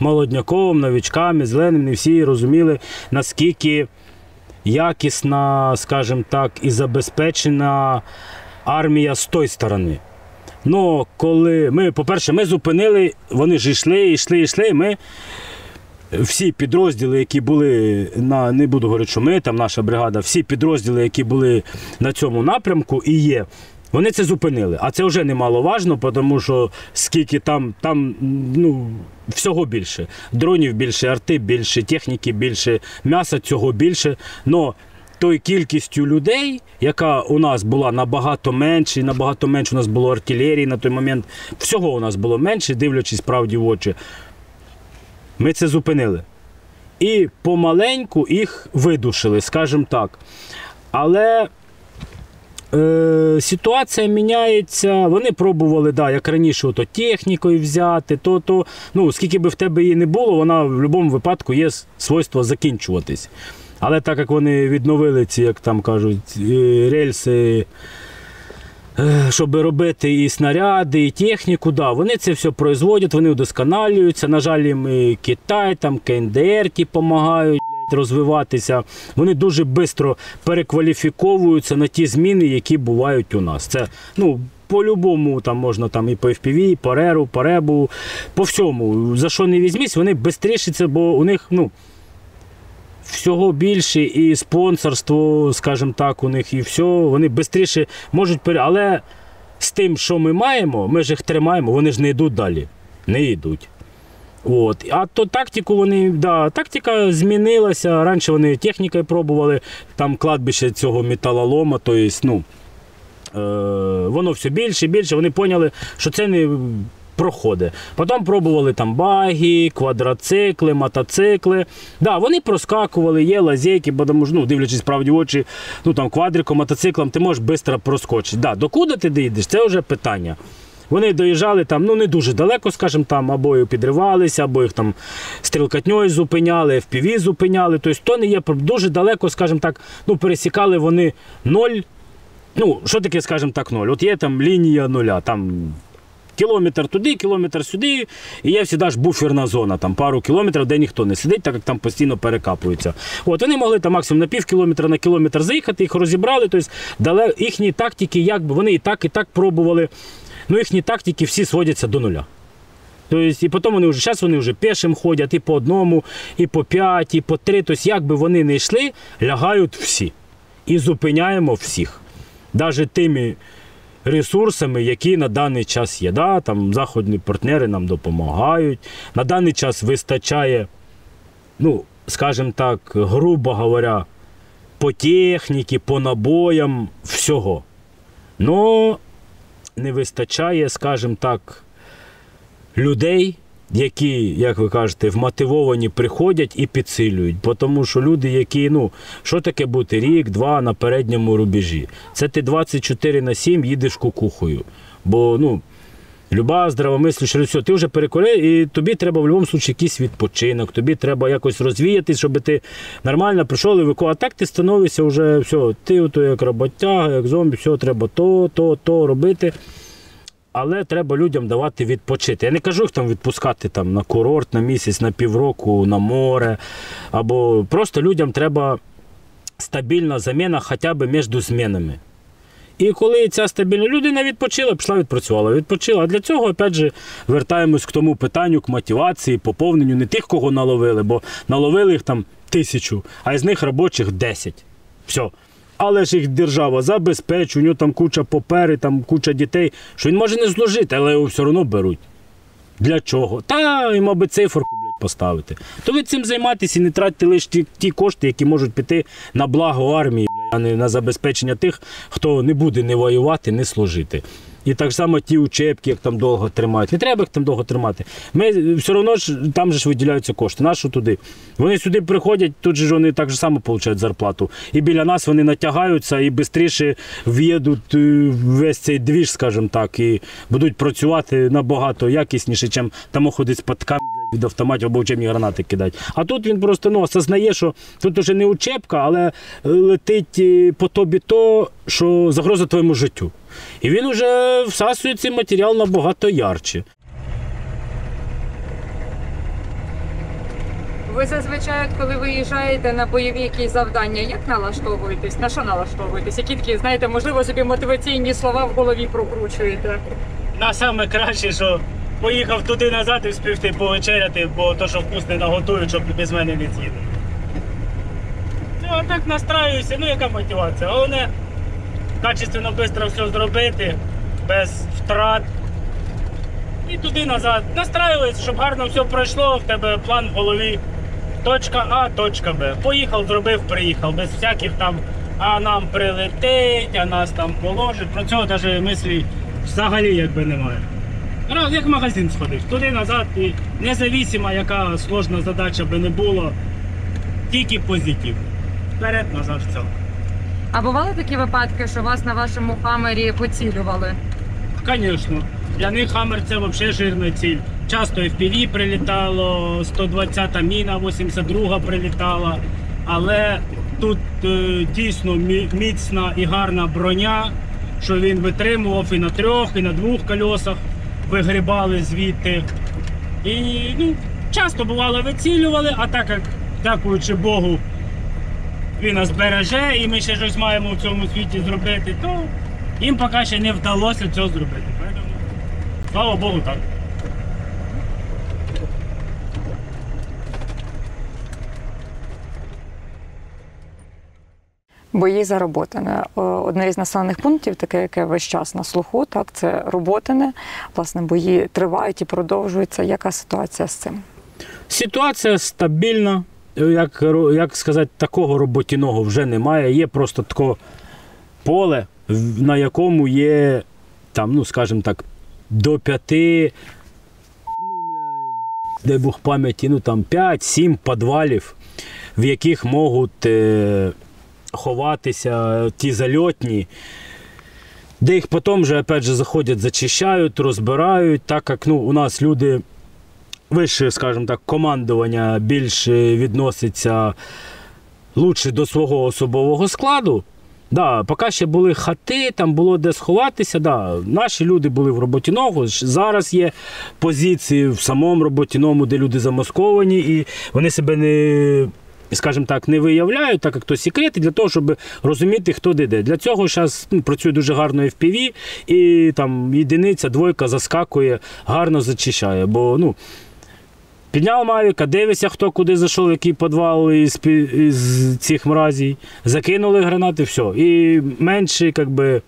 молодняком, новичками, зеленим, не всі розуміли, наскільки якісна, скажімо так, і забезпечена армія з тої сторони. Ну, коли ми, по-перше, ми зупинили, вони ж йшли, ми всі підрозділи, які були, не буду говорити, що ми, там наша бригада, всі підрозділи, які були на цьому напрямку і є, вони це зупинили. А це вже немаловажно, тому що скільки там ну, всього більше. Дронів більше, арти більше, техніки більше, м'яса цього більше. Но тою кількістю людей, яка у нас була набагато менше у нас було артилерії на той момент, всього у нас було менше, дивлячись правді в очі, ми це зупинили. І помаленьку їх видушили, скажімо так. Але ситуація міняється, вони пробували, да, як раніше, то технікою взяти, то, ну, скільки би в тебе її не було, вона в будь-якому випадку є свойство закінчуватись. Але так як вони відновили ці, як там кажуть, рельси, щоб робити і снаряди, і техніку, да, вони це все производять, вони удосконалюються, на жаль, їм і Китай, там КНДР ті допомагають розвиватися, вони дуже швидко перекваліфіковуються на ті зміни, які бувають у нас. Це, ну, по-любому, там можна там і по FPV, і по РЕРу, по РЕБу, по всьому. За що не візьмісь, вони швидше, бо у них, ну, всього більше і спонсорство, скажімо так, у них і все, вони швидше можуть, але з тим, що ми маємо, ми ж їх тримаємо, вони ж не йдуть далі, не йдуть. От. А то тактику вони, да, тактика змінилася, раніше вони технікою пробували, там кладбище цього металолома, тобто, ну, воно все більше і більше, вони поняли, що це не проходить. Потім пробували там баги, квадроцикли, мотоцикли, да, вони проскакували, є лазейки, бо, ну, дивлячись правді в очі, ну, там, квадриком, мотоциклом, ти можеш швидко проскочити, да, докуди ти доїдеш, це вже питання. Вони доїжджали там, ну, не дуже далеко, скажімо, там або підривалися, або їх там стрілкотньою зупиняли, FPV зупиняли. Тобто то не є дуже далеко, скажімо так, ну, пересікали вони ноль. Ну, що таке, скажімо так, ноль? От є там лінія нуля, там кілометр туди, кілометр сюди, і є завжди ж буферна зона, там пару кілометрів, де ніхто не сидить, так як там постійно перекапуються. От, вони могли там максимум на пів кілометра, на кілометр заїхати, їх розібрали, тобто їхні тактики, якби вони і так пробували. Ну, їхні тактики всі сводяться до нуля. Тобто, і потім вони вже, зараз вони вже пішим ходять, і по одному, і по 5, і по 3. Тобто, як би вони не йшли, лягають всі. І зупиняємо всіх. Навіть тими ресурсами, які на даний час є. Да? Там західні партнери нам допомагають. На даний час вистачає, ну, скажімо так, грубо говоря, по техніці, по набоям, всього. Но не вистачає, скажімо так, людей, які, як ви кажете, вмотивовані приходять і підсилюють. Тому що люди, які, ну, що таке бути рік-два на передньому рубежі? Це ти 24/7 їдеш кукухою. Бо, ну, люба здравомисляща, все, ти вже перекорив, і тобі треба в будь-якому випадку якийсь відпочинок, тобі треба якось розвіятись, щоб ти нормально прийшов і виконував. А так ти становишся вже, все, ти як роботяга, як зомбі, все, треба то робити. Але треба людям давати відпочити. Я не кажу їх там відпускати там, на курорт, на місяць, на півроку, на море. Або просто людям треба стабільна заміна хоча б між змінами. І коли ця стабільна людина відпочила, пішла відпрацювала, відпочила. А для цього, опять же, вертаємось к тому питанню, к мотивації, поповненню не тих, кого наловили, бо наловили їх там 1000, а з них робочих 10. Все. Але ж їх держава забезпечує, у нього там куча папери, там куча дітей, що він може не зложити, але його все одно беруть. Для чого? Та, їм аби циферку, блядь, поставити. То ви цим займайтеся і не тратьте лише ті кошти, які можуть піти на благо армії, а не на забезпечення тих, хто не буде не воювати, не служити. І так само ті учебки, як там довго тримають. Не треба їх там довго тримати. Ми все одно ж, там же ж виділяються кошти. Нащо туди? Вони сюди приходять, тут же ж вони так же само отримують зарплату. І біля нас вони натягаються і швидше в'їдуть весь цей двіж, скажімо так, і будуть працювати набагато якісніше, чим там ходить з патками від автоматів або учебні гранати кидати. А тут він просто, ну, осознає, що тут уже не учебка, але летить по тобі то, що загроза твоєму життю. І він вже всасує цей матеріал набагато ярче. Ви зазвичай, коли виїжджаєте на бойові якісь завдання, як налаштовуєтесь? На що налаштовуєтесь? Які такі, знаєте, можливо, собі мотиваційні слова в голові прокручуєте? Насаме краще, що поїхав туди-назад і встиг повечеряти, бо то, що вкусне наготують, щоб без мене не з'їдуть. Ну, так настраююся, ну яка мотивація? Головне, качественно, швидко все зробити, без втрат. І туди-назад. Настраюватися, щоб гарно все пройшло, в тебе план в голові. Точка А, точка Б. Поїхав, зробив, приїхав. Без всяких там, а нам прилетить, а нас там положить. Про цього навіть мислі взагалі якби немає. Раз, як в магазин сходив, туди-назад. І незалежно, яка складна задача би не була, тільки позитив. Вперед-назад в цілому. А бували такі випадки, що вас на вашому хаммері поцілювали? Звісно. Для них хаммер – це взагалі жирна ціль. Часто FPV прилітало, 120-та міна, 82-га прилітала. Але тут дійсно міцна і гарна броня, що він витримував і на 3, і на 2 колесах. Вигрібали звідти. І ну, часто бувало вицілювали, а так як, дякуючи Богу, він нас береже і ми ще щось маємо в цьому світі зробити, то їм поки ще не вдалося цього зробити. Тому, слава Богу, так. Бої за Роботине. Одне із населених пунктів, таке, яке весь час на слуху, так, це Роботине. Власне, бої тривають і продовжуються. Яка ситуація з цим? Ситуація стабільна. Як сказати, такого роботіного вже немає. Є просто таке поле, на якому є, там, ну, скажімо так, до 5, дай Бог пам'яті, ну, там 5-7 підвалів, в яких можуть ховатися ті зальотні, де їх потім вже, опять же, заходять, зачищають, розбирають, так як, ну, у нас люди вище, скажімо так, командування більше відноситься лучше до свого особового складу. Да, поки ще були хати, там було де сховатися. Да. Наші люди були в Роботіному, зараз є позиції в самому Роботіному, де люди замасковані, і вони себе не, скажімо так, не виявляють, так як то секрети, для того, щоб розуміти, хто де йде. Для цього зараз працює дуже гарно FPV, і там єдиниця, двойка заскакує, гарно зачищає. Бо, ну, підняв Мавіка, дивися, хто куди зайшов, який підвал із цих мразій. Закинули гранати, все. І менше, як би,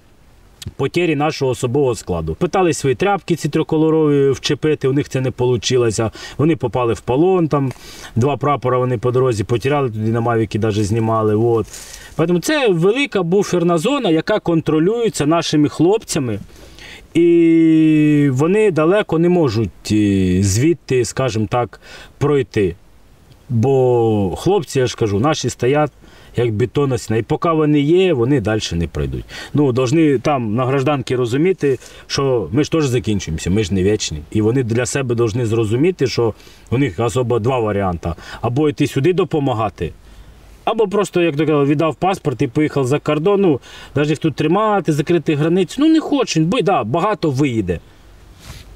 потері нашого особового складу. Питались свої тряпки ці триколорові вчепити, у них це не вийшло. Вони попали в полон, там 2 прапора вони по дорозі потеряли, туди на Мавіки навіть знімали. От. Тому це велика буферна зона, яка контролюється нашими хлопцями. І вони далеко не можуть звідти, скажімо так, пройти. Бо хлопці, я ж кажу, наші стоять як бетонна стіна. І поки вони є, вони далі не пройдуть. Ну, повинні там на гражданці розуміти, що ми ж теж закінчуємося, ми ж не вічні. І вони для себе повинні зрозуміти, що у них особо 2 варіанти. Або йти сюди допомагати, або просто, як то казав, віддав паспорт і поїхав за кордон. Ну, навіть їх тут тримати, закрити границю. Ну, не хочуть, бо, да, багато виїде.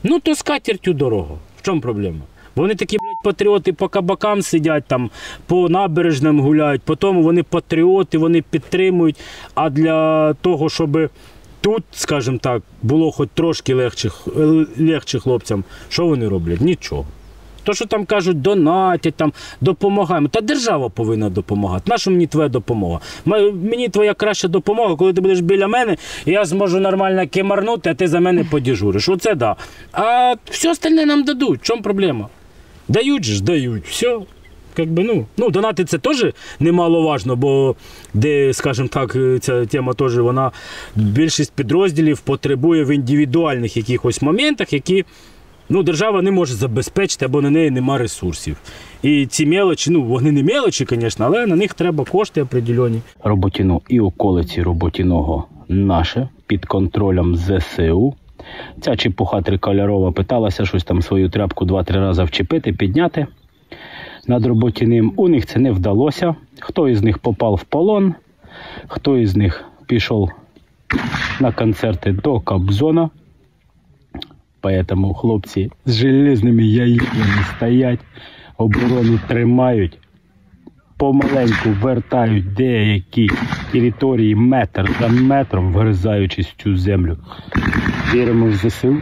Ну то з катертю дорога. В чому проблема? Вони такі, блядь, патріоти по кабакам сидять, там, по набережним гуляють, по тому вони патріоти, вони підтримують. А для того, щоб тут, скажімо так, було хоч трошки легше хлопцям, що вони роблять? Нічого. То, що там кажуть, донатять, там, допомагаємо. Та держава повинна допомагати. Нащо мені твоя допомога? Мені твоя краща допомога, коли ти будеш біля мене, і я зможу нормально кемарнути, а ти за мене подіжуриш. Оце да. А все остальне нам дадуть. В чому проблема? Дають же ж, дають. Все. Якби, ну, донати це теж немаловажно, бо де, скажімо так, ця тема теж, вона більшість підрозділів потребує в індивідуальних якихось моментах, які держава не може забезпечити, або на неї немає ресурсів. І ці мелочі, вони не мелочі, звісно, але на них треба кошти определені. Роботіно і околиці Роботіного наше, під контролем ЗСУ. Ця чепуха трикольорова питалася щось там свою тряпку 2-3 рази вчепити, підняти. Над Роботіним у них це не вдалося. Хто із них попав в полон, хто із них пішов на концерти до Кобзона. Поэтому хлопці з железними яйцями стоять, оборону тримають, помаленьку вертають деякі території метр за метром, вгризаючись в цю землю. Віримо в ЗСУ.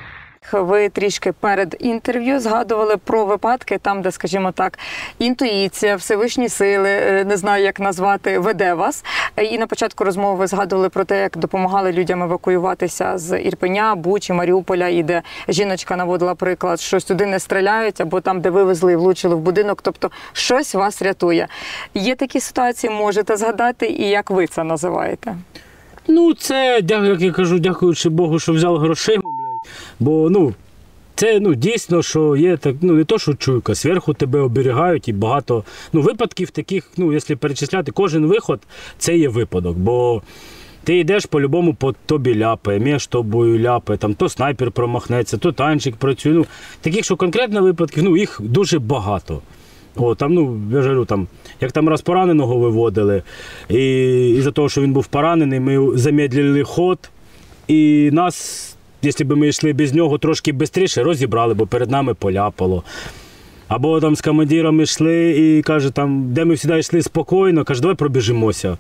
Ви трішки перед інтерв'ю згадували про випадки там, де, скажімо так, інтуїція, всевишні сили, не знаю, як назвати, веде вас. І на початку розмови ви згадували про те, як допомагали людям евакуюватися з Ірпеня, Бучі, Маріуполя, і де жіночка наводила приклад, що сюди не стріляють, або там, де вивезли і влучили в будинок. Тобто щось вас рятує. Є такі ситуації, можете згадати, і як ви це називаєте? Ну, це, як я кажу, дякуючи Богу, що взяв грошей. Бо, це, дійсно, що є, так, не то, що чуйка, зверху тебе оберігають і багато, випадків таких, якщо перечисляти, кожен виход – це є випадок, бо ти йдеш по-любому, по тобі ляпає, між тобою ляпає, там, то снайпер промахнеться, то танчик працює, таких, що конкретно випадків, їх дуже багато. О, там, я ж говорю, там, як там раз пораненого виводили, і за того, що він був поранений, ми замедлили ход, і нас… Якщо б ми йшли без нього трошки швидше, розібрали, бо перед нами поляпало. Або там з командиром йшли і каже, там, де ми завжди йшли спокійно, каже, давай пробіжимося.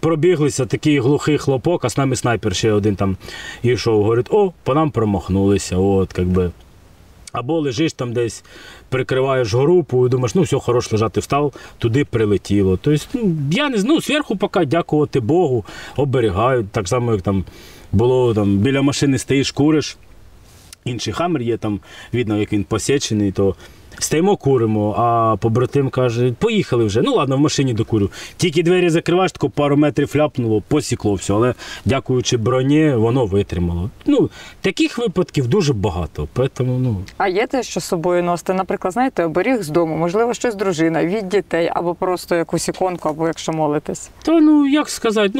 Пробіглися, такий глухий хлопок, а з нами снайпер ще один там йшов. Говорить, о, по нам промахнулися, от, якби. Або лежиш там десь, прикриваєш групу і думаєш, все, хорош лежати, встав, туди прилетіло. Тобто, я не знаю, зверху поки, дякувати Богу, оберігають, так само, як там, було там, біля машини стоїш, куриш, інший хамер є, там видно, як він посічений, то стоїмо, куримо, а побратим каже, поїхали вже, ну ладно, в машині докурю. Тільки двері закриваєш, тако пару метрів ляпнуло, посікло все, але дякуючи броні, воно витримало. Таких випадків дуже багато, тому, А є те, що з собою носите? Наприклад, знаєте, оберіг з дому, можливо, щось дружина, від дітей, або просто якусь іконку, або якщо молитесь? Та, як сказати,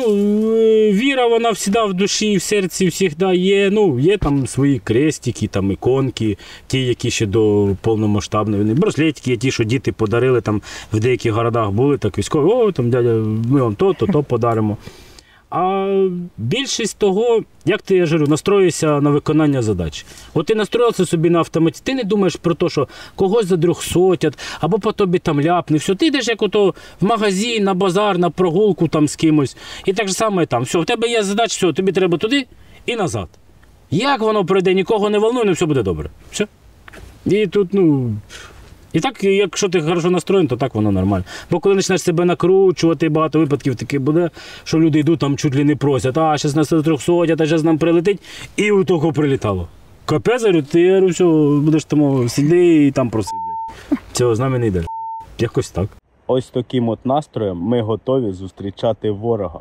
віра, вона завжди в душі, в серці, завжди є, є там свої крестики, там іконки, ті, які ще до повномасштабного. Браслетики є ті, що діти подарили, там в деяких городах були, так військові, о, там, дядя, ми вам то подаримо. А більшість того, як ти, я ж говорю, настроюєшся на виконання задач. От ти настроївся собі на автоматі, ти не думаєш про те, що когось задрюхсотять, або по тобі там ляпне, все, ти йдеш як ото в магазин, на базар, на прогулку там з кимось, і так же саме там, все, в тебе є задача, все, тобі треба туди і назад. Як воно пройде, нікого не волнує, все буде добре, все. І тут, і так, якщо ти добре настроєн, то так воно нормально. Бо коли почнеш себе накручувати, багато випадків таки буде, що люди йдуть, там чуть ли не просять, а, зараз нас 300, а зараз нам прилетить, і у того прилітало. Капець, я говорю, все, будеш там сіди і там проси, блядь. Цього з нами не йде, якось так. Ось таким от настроєм ми готові зустрічати ворога.